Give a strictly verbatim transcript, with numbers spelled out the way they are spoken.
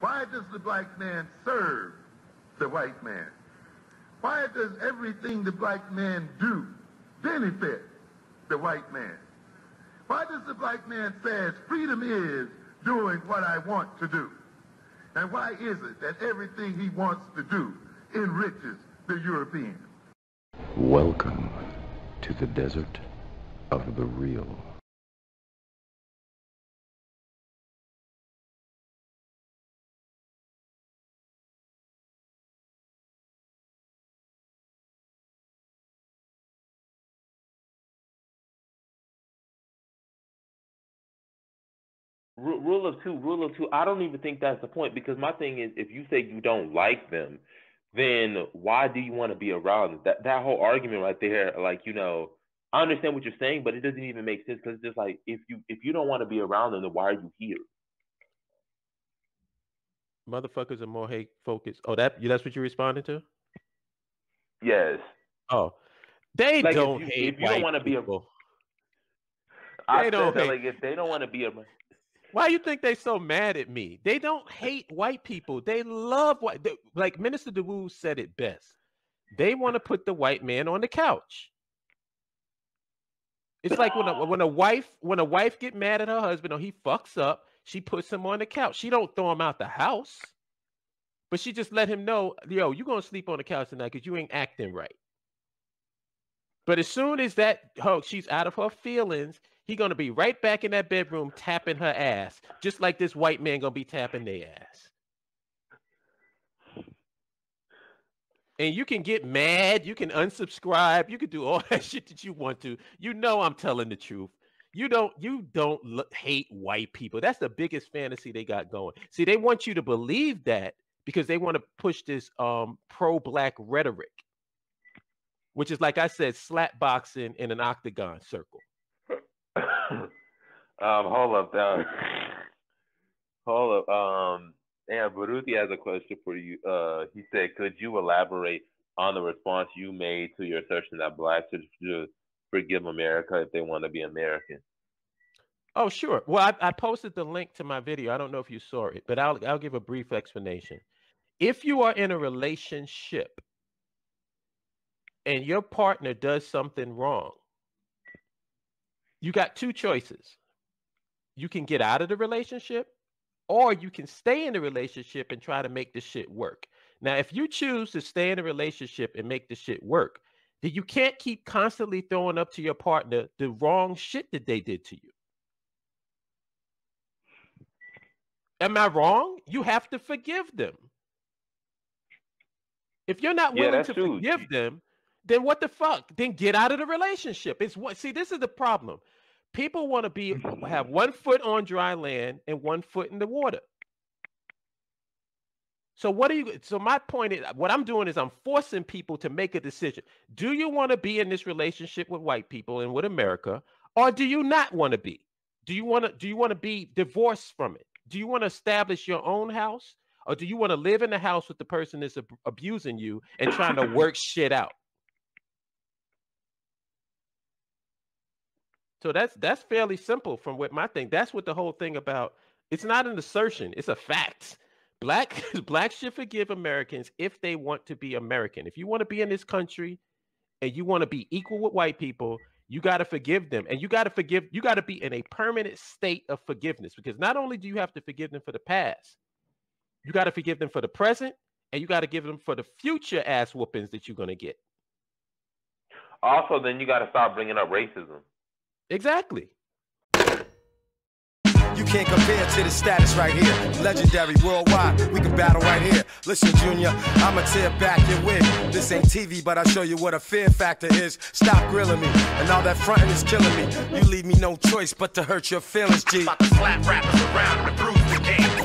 Why does the black man serve the white man? Why does everything the black man do benefit the white man? Why does the black man says freedom is doing what I want to do? And why is it that everything he wants to do enriches the European? Welcome to the desert of the real. Rule of two, rule of two. I don't even think that's the point, because my thing is, if you say you don't like them, then why do you want to be around them? That that whole argument right there, like, you know, I understand what you're saying, but it doesn't even make sense, because it's just like, if you if you don't want to be around them, then why are you here? Motherfuckers are more hate focused. Oh, that that's what you responded to? Yes. Oh, they like don't if you, hate. If you white don't want to be people. A, they don't. Hate. Like if they don't want to be a. Why you think they so mad at me? They don't hate white people. They love white. They, like Minister DeWoo said it best. They want to put the white man on the couch. It's like when a, when a wife when a wife get mad at her husband or he fucks up, she puts him on the couch. She don't throw him out the house, but she just let him know, yo, you gonna sleep on the couch tonight because you ain't acting right. But as soon as that her, she's out of her feelings, he gonna be right back in that bedroom tapping her ass, just like this white man gonna be tapping their ass. And you can get mad, you can unsubscribe, you can do all that shit that you want to. You know I'm telling the truth. You don't, you don't look, hate white people. That's the biggest fantasy they got going. See, they want you to believe that because they want to push this um, pro-black rhetoric, which is, like I said, slap boxing in an octagon circle. um, hold up, uh, hold up. Um, and Baruti has a question for you. Uh, he said, "Could you elaborate on the response you made to your assertion that blacks should forgive America if they want to be American?" Oh, sure. Well, I, I posted the link to my video. I don't know if you saw it, but I'll I'll give a brief explanation. If you are in a relationship and your partner does something wrong, you got two choices. You can get out of the relationship, or you can stay in the relationship and try to make the shit work. Now, if you choose to stay in the relationship and make the shit work, then you can't keep constantly throwing up to your partner the wrong shit that they did to you. Am I wrong? You have to forgive them. If you're not willing yeah, to true. forgive them, then what the fuck? Then get out of the relationship. It's what. See, this is the problem. People want to be have one foot on dry land and one foot in the water. So what are you? So my point is, what I'm doing is I'm forcing people to make a decision. Do you want to be in this relationship with white people and with America, or do you not want to be? Do you want to? Do you want to be divorced from it? Do you want to establish your own house, or do you want to live in the house with the person that's ab- abusing you and trying to work shit out? So that's that's fairly simple from what my thing. That's what the whole thing about. It's not an assertion. It's a fact. Black blacks should forgive Americans if they want to be American. If you want to be in this country and you want to be equal with white people, you got to forgive them. And you got to forgive. You got to be in a permanent state of forgiveness, because not only do you have to forgive them for the past, you got to forgive them for the present, and you got to give them for the future ass whoopings that you're going to get. Also, then you got to stop bringing up racism. Exactly. You can't compare to the status right here. Legendary, worldwide, we can battle right here. Listen, Junior, I'ma tear back your wig. This ain't T V, but I'll show you what a fear factor is. Stop grilling me, and all that frontin' is killing me. You leave me no choice but to hurt your feelings, G. About to slap rappers around and bruise the game.